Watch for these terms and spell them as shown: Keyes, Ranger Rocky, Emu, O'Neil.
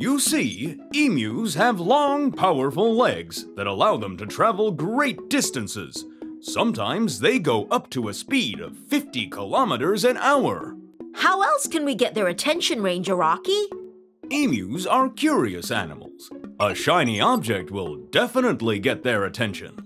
You see, emus have long, powerful legs that allow them to travel great distances. Sometimes they go up to a speed of 50 kilometers an hour. How else can we get their attention, Ranger Rocky? Emus are curious animals. A shiny object will definitely get their attention.